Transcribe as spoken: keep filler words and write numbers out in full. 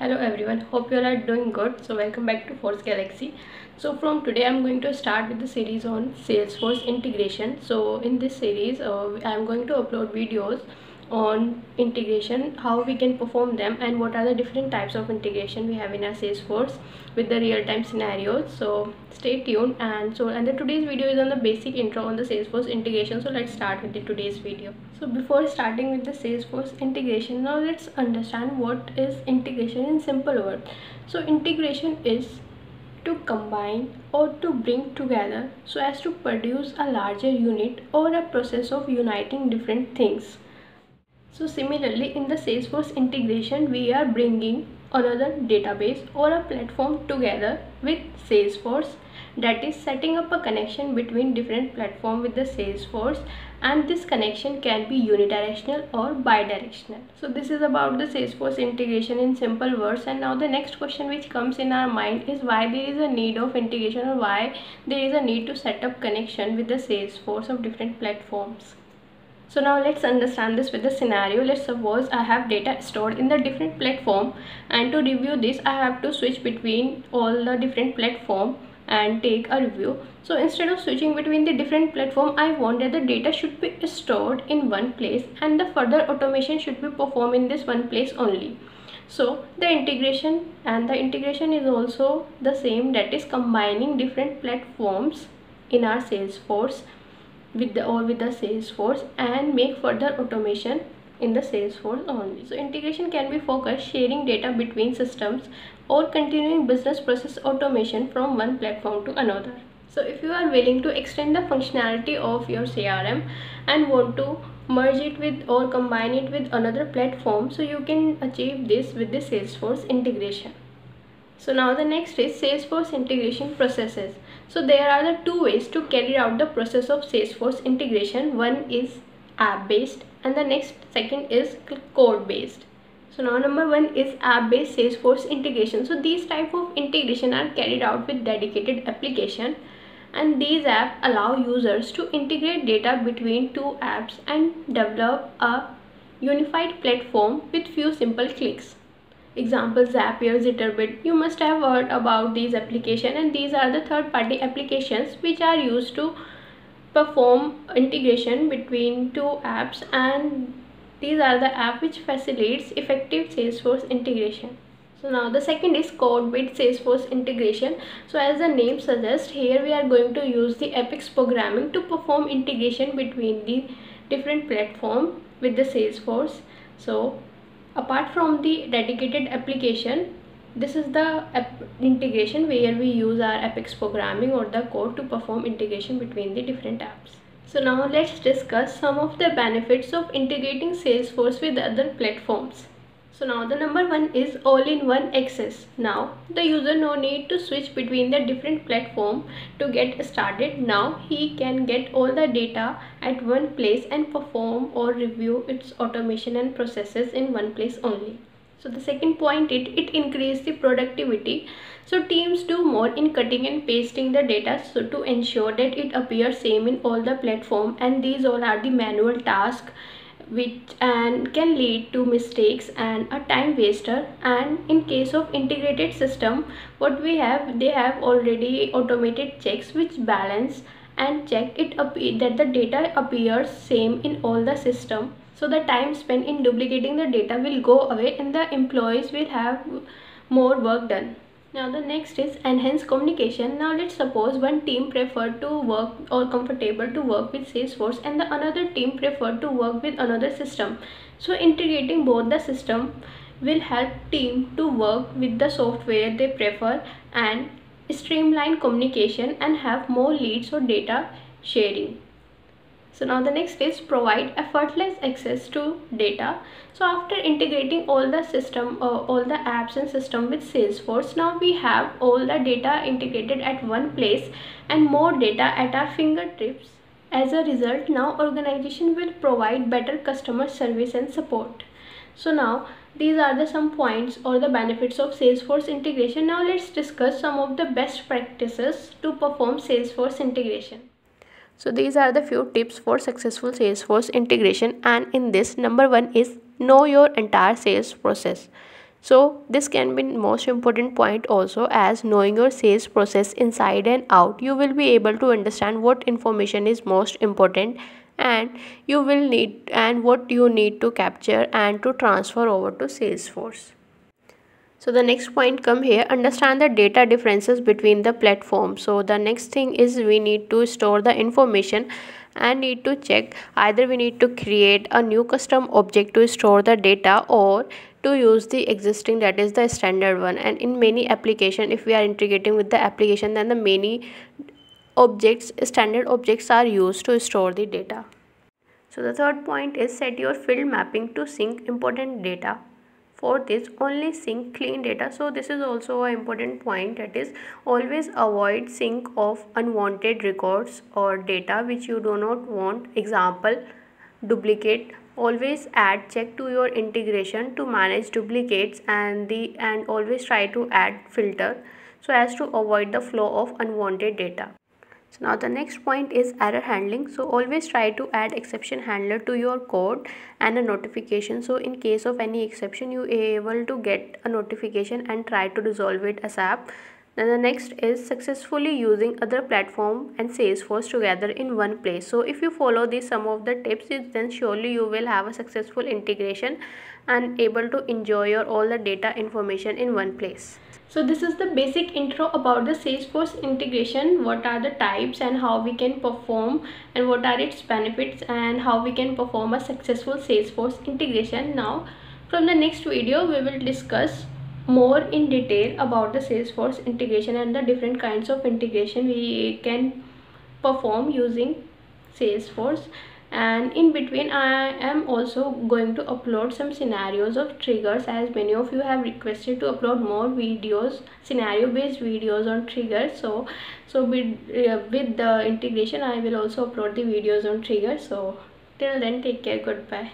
Hello everyone, hope you all are doing good. So welcome back to Force Galaxy. So from today I'm going to start with the series on Salesforce integration. So in this series uh, I'm going to upload videos on integration, how we can perform them and what are the different types of integration we have in our Salesforce with the real-time scenarios. So stay tuned. And so and the today's video is on the basic intro on the Salesforce integration. So let's start with the today's video. So before starting with the Salesforce integration, now let's understand what is integration in simple words. So integration is to combine or to bring together so as to produce a larger unit or a process of uniting different things. So similarly, in the Salesforce integration, we are bringing another database or a platform together with Salesforce, that is setting up a connection between different platforms with the Salesforce, and this connection can be unidirectional or bidirectional. So this is about the Salesforce integration in simple words. And now the next question which comes in our mind is why there is a need of integration, or why there is a need to set up connection with the Salesforce of different platforms. So now let's understand this with the scenario. Let's suppose I have data stored in the different platform, and to review this I have to switch between all the different platform and take a review. So instead of switching between the different platform, I want that the data should be stored in one place and the further automation should be performed in this one place only. So the integration and the integration is also the same, that is combining different platforms in our Salesforce with the or with the Salesforce and make further automation in the Salesforce only. So integration can be focused sharing data between systems or continuing business process automation from one platform to another. So if you are willing to extend the functionality of your C R M and want to merge it with or combine it with another platform, so you can achieve this with the Salesforce integration. So now the next is Salesforce integration processes. So there are the two ways to carry out the process of Salesforce integration. One is app based and the next second is code based. So now number one is app based Salesforce integration. So these type of integration are carried out with dedicated application, and these apps allow users to integrate data between two apps and develop a unified platform with few simple clicks. Example, Zapier, Zitterbit. You must have heard about these applications, and these are the third-party applications which are used to perform integration between two apps, and these are the apps which facilitates effective Salesforce integration. So now the second is code-based Salesforce integration. So as the name suggests, here we are going to use the Apex programming to perform integration between the different platform with the Salesforce. So apart from the dedicated application, this is the integration where we use our Apex programming or the code to perform integration between the different apps. So now let's discuss some of the benefits of integrating Salesforce with other platforms. So now the number one is all-in-one access. Now the user no need to switch between the different platform to get started. Now he can get all the data at one place and perform or review its automation and processes in one place only. So the second point is it increases the productivity. So teams do more in cutting and pasting the data, so to ensure that it appears same in all the platform, and these all are the manual tasks which and can lead to mistakes and a time waster. And in case of integrated system, what we have, they have already automated checks which balance and check it up that the data appears same in all the system. So the time spent in duplicating the data will go away and the employees will have more work done. Now the next is enhanced communication. Now let's suppose one team preferred to work or comfortable to work with Salesforce, and the another team preferred to work with another system. So integrating both the system will help team to work with the software they prefer and streamline communication and have more leads or data sharing. So now the next is provide effortless access to data. So after integrating all the system uh, all the apps and system with Salesforce, now we have all the data integrated at one place and more data at our fingertips. As a result, now organization will provide better customer service and support. So now these are the some points or the benefits of Salesforce integration. Now let's discuss some of the best practices to perform Salesforce integration. So these are the few tips for successful Salesforce integration, and in this number one is know your entire sales process. So this can be most important point also, as knowing your sales process inside and out, you will be able to understand what information is most important and you will need and what you need to capture and to transfer over to Salesforce. So the next point come here, understand the data differences between the platforms. So the next thing is we need to store the information and need to check, either we need to create a new custom object to store the data or to use the existing, that is the standard one. And in many application, if we are integrating with the application, then the many objects, standard objects are used to store the data. So the third point is set your field mapping to sync important data. For this, only sync clean data. So this is also an important point, that is always avoid sync of unwanted records or data which you do not want. Example, duplicate. Always add check to your integration to manage duplicates and the and always try to add filter so as to avoid the flow of unwanted data. So now the next point is error handling. So always try to add exception handler to your code and a notification. So in case of any exception, you are able to get a notification and try to resolve it ASAP. Then the next is successfully using other platform and Salesforce together in one place. So if you follow these some of the tips, then surely you will have a successful integration and able to enjoy your all the data information in one place. So this is the basic intro about the Salesforce integration, what are the types and how we can perform and what are its benefits and how we can perform a successful Salesforce integration. Now from the next video, we will discuss more in detail about the Salesforce integration and the different kinds of integration we can perform using Salesforce. And in between, I am also going to upload some scenarios of triggers, as many of you have requested to upload more videos, scenario based videos on triggers. So so with, uh, with the integration, I will also upload the videos on triggers. So till then, take care, goodbye.